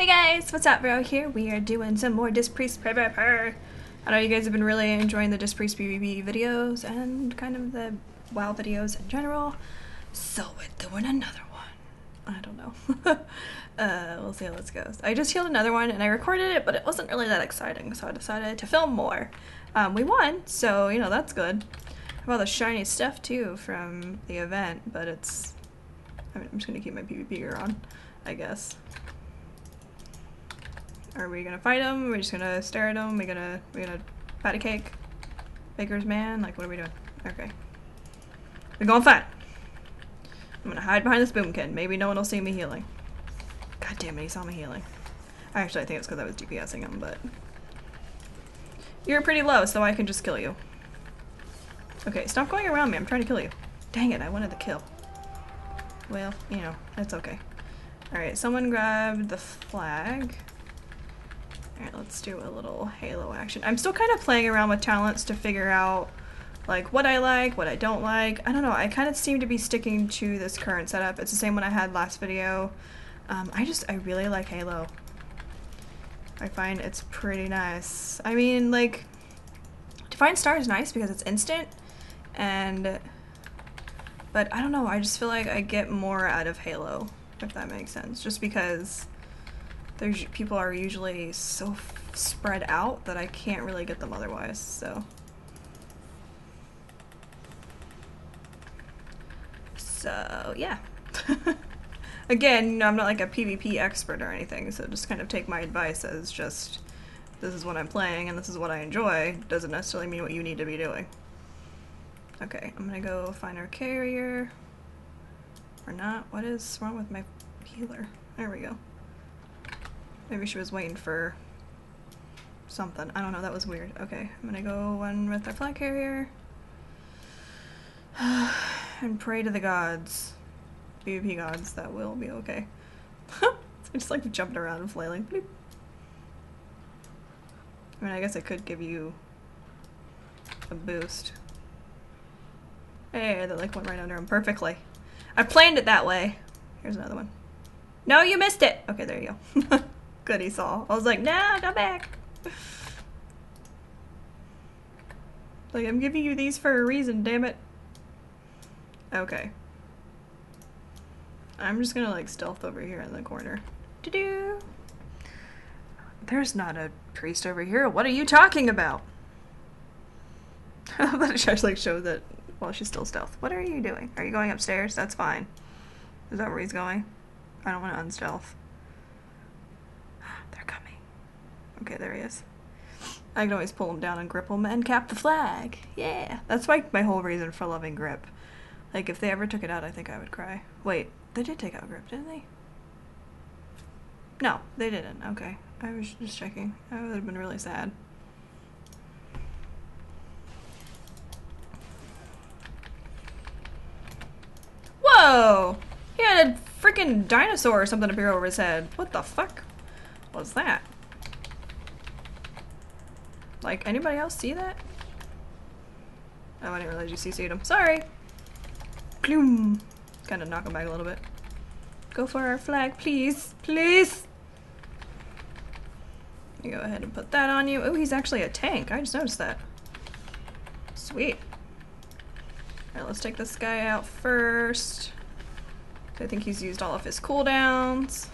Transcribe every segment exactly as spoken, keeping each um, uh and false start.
Hey guys, what's up? Vero here. We are doing some more Dispriest PvP. I know you guys have been really enjoying the Dispriest PvP videos and kind of the WoW videos in general, so we're doing another one. I don't know. uh, we'll see how this goes. I just healed another one and I recorded it, but it wasn't really that exciting, so I decided to film more. Um, we won, so you know, that's good. I have all the shiny stuff too from the event, but it's... I mean, I'm just gonna keep my PvP gear on, I guess. Are we gonna fight him? Are we just gonna stare at him? We gonna we gonna patty cake? Baker's man? Like, what are we doing? Okay. We're gonna fight! I'm gonna hide behind this boomkin. Maybe no one will see me healing. God damn it, he saw me healing. Actually, I think it's because I was DPSing him, but... You're pretty low, so I can just kill you. Okay, stop going around me. I'm trying to kill you. Dang it, I wanted the kill. Well, you know, that's okay. Alright, someone grabbed the flag. Alright, let's do a little Halo action. I'm still kind of playing around with talents to figure out, like, what I like, what I don't like. I don't know, I kind of seem to be sticking to this current setup. It's the same one I had last video. Um, I just, I really like Halo. I find it's pretty nice. I mean, like, Divine Star is nice because it's instant, and, but I don't know, I just feel like I get more out of Halo, if that makes sense, just because... There's, people are usually so f spread out that I can't really get them otherwise, so. So, yeah. Again, you know, I'm not like a PvP expert or anything, so just kind of take my advice as just, this is what I'm playing and this is what I enjoy. Doesn't necessarily mean what you need to be doing. Okay, I'm gonna go find our carrier. Or not. What is wrong with my healer? There we go. Maybe she was waiting for something. I don't know, that was weird. Okay, I'm gonna go one with our flag carrier. And pray to the gods. PvP gods, that will be okay. I just like jumping around and flailing. Bloop. I mean, I guess I could give you a boost. Hey, that like went right under him perfectly. I planned it that way. Here's another one. No, you missed it! Okay, there you go. Good, he saw. I was like, nah, go back. Like, I'm giving you these for a reason, damn it. Okay. I'm just gonna, like, stealth over here in the corner. Do-do! There's not a priest over here. What are you talking about? I thought she actually showed that while she's still stealth. What are you doing? Are you going upstairs? That's fine. Is that where he's going? I don't want to unstealth. Okay, there he is. I can always pull him down and grip him and cap the flag. Yeah. That's like my whole reason for loving grip. Like, if they ever took it out, I think I would cry. Wait, they did take out grip, didn't they? No, they didn't. Okay. I was just checking. I would have been really sad. Whoa! He had a freaking dinosaur or something appear over his head. What the fuck was that? Like, anybody else see that? Oh, I didn't realize you C C'd him. Sorry! Gloom! Kinda knock him back a little bit. Go for our flag, please! Please! You go ahead and put that on you. Oh, he's actually a tank. I just noticed that. Sweet. Alright, let's take this guy out first. I think he's used all of his cooldowns.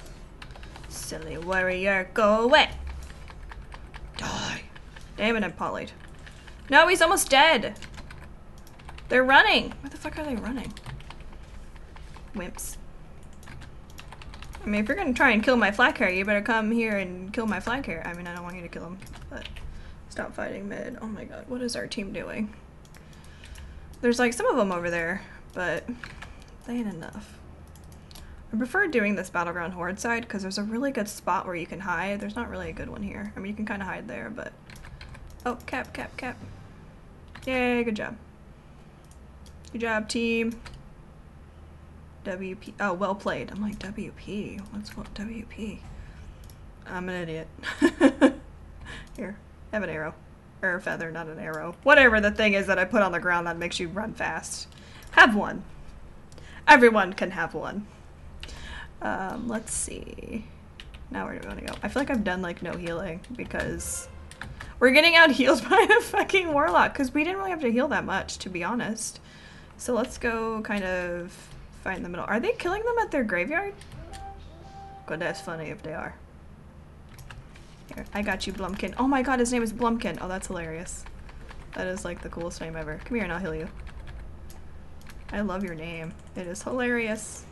Silly warrior, go away! Die! Damn it, I'm polyed. No, he's almost dead! They're running! Where the fuck are they running? Wimps. I mean, if you're gonna try and kill my flag carrier, you better come here and kill my flag carrier. I mean, I don't want you to kill him, but stop fighting mid. Oh my god, what is our team doing? There's like some of them over there, but they ain't enough. I prefer doing this Battleground Horde side because there's a really good spot where you can hide. There's not really a good one here. I mean, you can kind of hide there, but... Oh, cap, cap, cap. Yay, good job. Good job, team. W P. Oh, well played. I'm like, W P? What's what W P? I'm an idiot. Here, have an arrow. Or a feather, not an arrow. Whatever the thing is that I put on the ground that makes you run fast. Have one. Everyone can have one. Um, let's see. now we're gonna go. I feel like I've done like no healing because we're getting out healed by the fucking warlock because we didn't really have to heal that much, to be honest. So let's go kind of find the middle. Are they killing them at their graveyard? God, that's funny if they are. Here, I got you, Blumpkin. Oh my god, his name is Blumpkin. Oh, that's hilarious. That is like the coolest name ever. Come here and I'll heal you. I love your name. It is hilarious.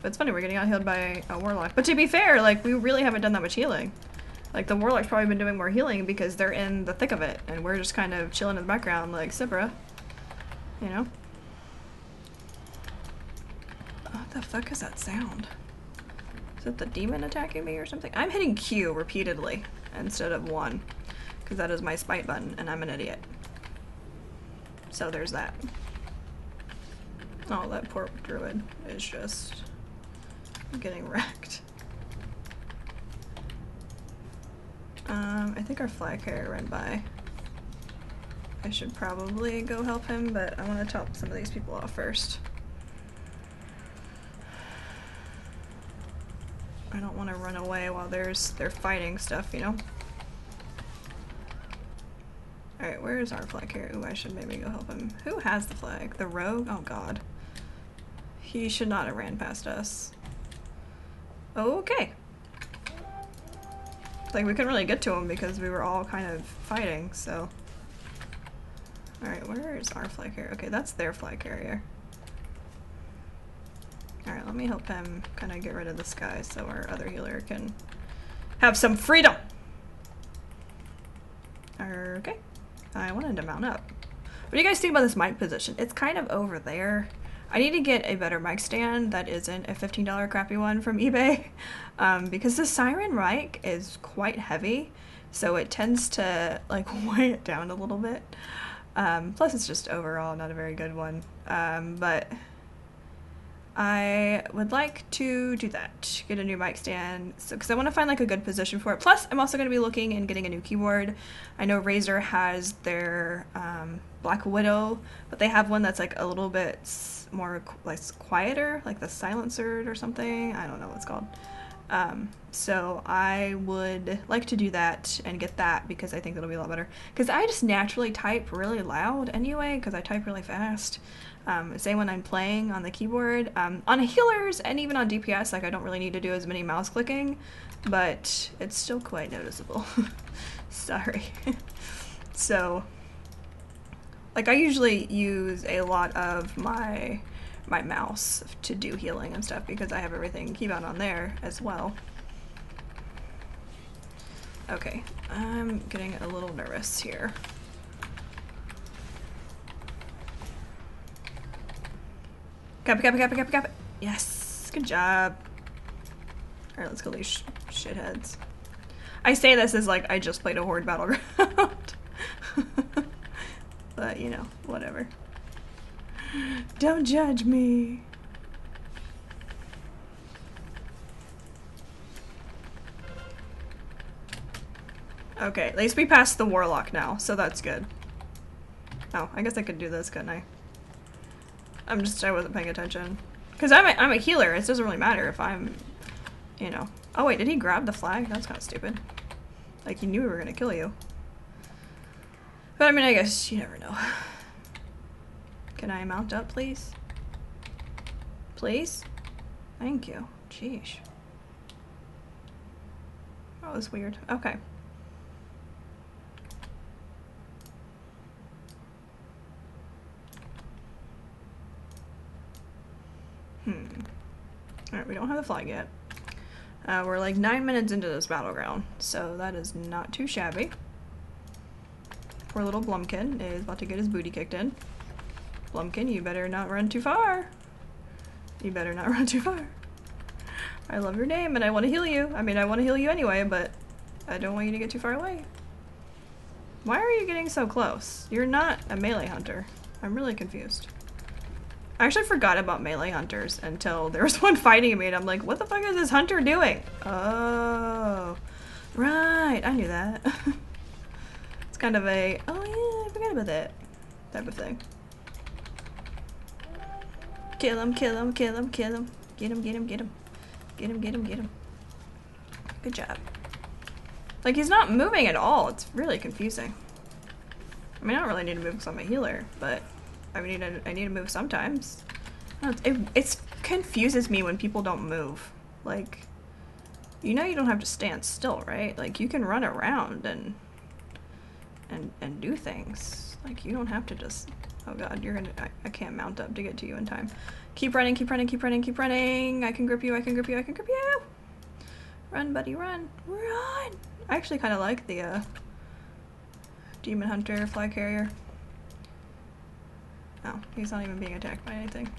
But it's funny, we're getting out healed by a warlock. But to be fair, like, we really haven't done that much healing. Like, the warlock's probably been doing more healing because they're in the thick of it, and we're just kind of chilling in the background like, Sibra. You know? What the fuck is that sound? Is it the demon attacking me or something? I'm hitting Q repeatedly instead of one, because that is my spite button, and I'm an idiot. So there's that. Oh, that poor druid is just getting wrecked. Um, I think our flag carrier ran by. I should probably go help him, but I want to top some of these people off first. I don't want to run away while there's they're fighting stuff, you know? Alright, where is our flag carrier? Ooh, I should maybe go help him. Who has the flag? The rogue? Oh god. He should not have ran past us. Okay. Like, we couldn't really get to him because we were all kind of fighting, so. Alright, where is our flag carrier? Okay, that's their flag carrier. Alright, let me help him kind of get rid of this guy so our other healer can have some freedom! Okay. I wanted to mount up. What do you guys think about this mic position? It's kind of over there. I need to get a better mic stand that isn't a fifteen dollar crappy one from eBay, um, because the siren mic is quite heavy, so it tends to like weigh it down a little bit. Um, plus it's just overall not a very good one, um, but I would like to do that, get a new mic stand, so because I want to find like a good position for it. Plus I'm also going to be looking and getting a new keyboard. I know Razer has their um, Black Widow, but they have one that's like a little bit more like quieter, like the silencer or something. I don't know what it's called. Um, so I would like to do that and get that because I think that'll be a lot better. Because I just naturally type really loud anyway, because I type really fast. Um, same when I'm playing on the keyboard. Um, on healers and even on D P S, like I don't really need to do as many mouse clicking, but it's still quite noticeable. Sorry. So, like I usually use a lot of my my mouse to do healing and stuff because I have everything keybound on there as well. Okay, I'm getting a little nervous here. Cap it, cap it, cap it, cap it, cap it. Yes, good job. Alright, let's kill these sh shitheads. I say this as like I just played a horde battleground. But, you know, whatever. Don't judge me. Okay, at least we passed the warlock now, so that's good. Oh, I guess I could do this, couldn't I? I'm just, I wasn't paying attention. Because I'm a, I'm a healer, it doesn't really matter if I'm, you know. Oh wait, did he grab the flag? That's kind of stupid. Like, he knew we were gonna kill you. But I mean, I guess you never know. Can I mount up, please? Please? Thank you. Jeez. That was weird. Okay. Hmm. Alright, we don't have the flag yet. Uh, we're like nine minutes into this battleground, so that is not too shabby. Poor little Blumpkin is about to get his booty kicked in. Blumpkin, you better not run too far. You better not run too far. I love your name and I want to heal you. I mean, I want to heal you anyway, but I don't want you to get too far away. Why are you getting so close? You're not a melee hunter. I'm really confused. I actually forgot about melee hunters until there was one fighting me and I'm like, what the fuck is this hunter doing? Oh, right. I knew that. It's kind of a, oh yeah, I forgot about that type of thing. Kill him, kill him, kill him, kill him. Get him, get him, get him. Get him, get him, get him. Good job. Like, he's not moving at all. It's really confusing. I mean, I don't really need to move because I'm a healer, but I need to, I need to move sometimes. It it's, confuses me when people don't move. Like, you know you don't have to stand still, right? Like, you can run around and and and do things. Like, you don't have to just... Oh god, you're gonna... I, I can't mount up to get to you in time. Keep running, keep running, keep running, keep running! I can grip you, I can grip you, I can grip you! Run, buddy, run! Run! I actually kind of like the, uh... Demon Hunter, Fly Carrier. Oh, he's not even being attacked by anything.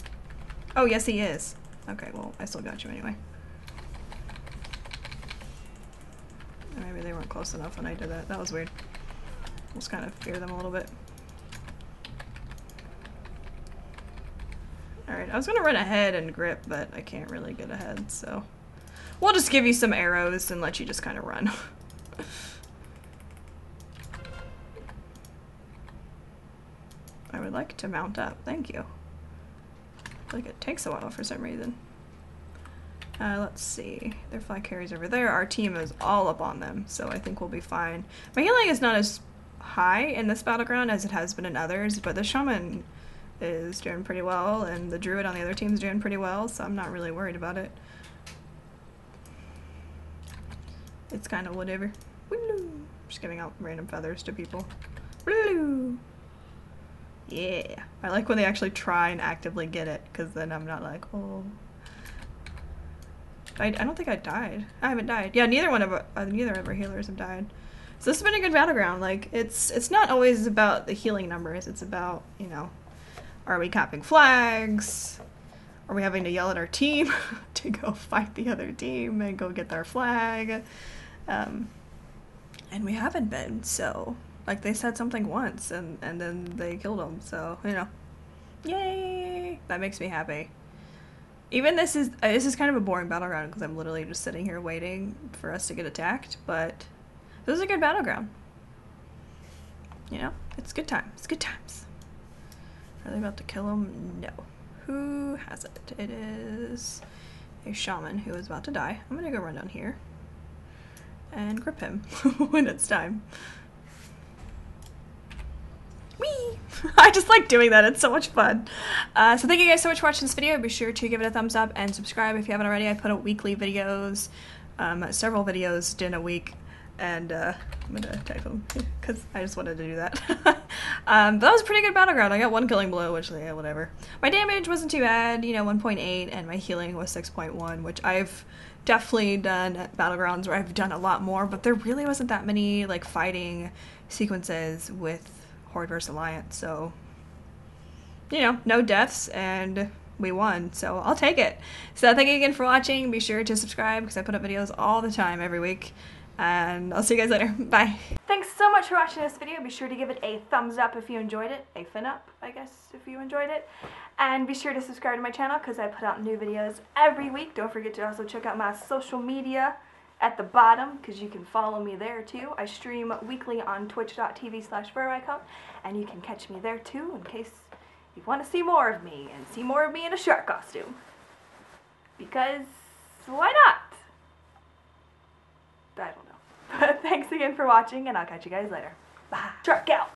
Oh, yes he is! Okay, well, I still got you anyway. Maybe they weren't close enough when I did that. That was weird. Just kind of fear them a little bit. Alright, I was gonna run ahead and grip, but I can't really get ahead, so... We'll just give you some arrows and let you just kind of run. I would like to mount up, thank you. I feel like it takes a while for some reason. Uh, let's see, their fly carriers over there. Our team is all up on them, so I think we'll be fine. My healing is not as high in this battleground as it has been in others, but the shaman is doing pretty well, and the druid on the other team is doing pretty well, so I'm not really worried about it. It's kind of whatever. Just giving out random feathers to people. Yeah. I like when they actually try and actively get it, because then I'm not like, oh. I, I don't think I died. I haven't died. Yeah, neither one of our, uh, neither of our healers have died. So this has been a good battleground. Like, it's it's not always about the healing numbers. It's about, you know, are we capping flags? Are we having to yell at our team to go fight the other team and go get their flag? Um, and we haven't been, so... Like, they said something once, and, and then they killed them, so, you know. Yay! That makes me happy. Even this is, uh, this is kind of a boring battleground, because I'm literally just sitting here waiting for us to get attacked, but... This is a good battleground. You know? It's good times. It's good times. Are they about to kill him? No. Who has it? It is a shaman who is about to die. I'm gonna go run down here and grip him when it's time. Whee! I just like doing that. It's so much fun. Uh, so thank you guys so much for watching this video. Be sure to give it a thumbs up and subscribe if you haven't already. I put out weekly videos, um, several videos in a week. And uh, I'm gonna type them because I just wanted to do that. um, but that was a pretty good battleground. I got one killing blow, which, yeah, whatever. My damage wasn't too bad, you know, one point eight, and my healing was six point one, which I've definitely done at battlegrounds where I've done a lot more, but there really wasn't that many, like, fighting sequences with Horde versus. Alliance, so, you know, no deaths, and... we won, so I'll take it. So thank you again for watching. Be sure to subscribe because I put up videos all the time every week, and I'll see you guys later. Bye. Thanks so much for watching this video. Be sure to give it a thumbs up if you enjoyed it, a fin up, I guess, if you enjoyed it, and be sure to subscribe to my channel because I put out new videos every week. Don't forget to also check out my social media at the bottom because you can follow me there too. I stream weekly on twitch dot t v slash veroicone, and you can catch me there too in case you want to see more of me, and see more of me in a shark costume. Because, why not? I don't know. But thanks again for watching, and I'll catch you guys later. Bye! Shark out!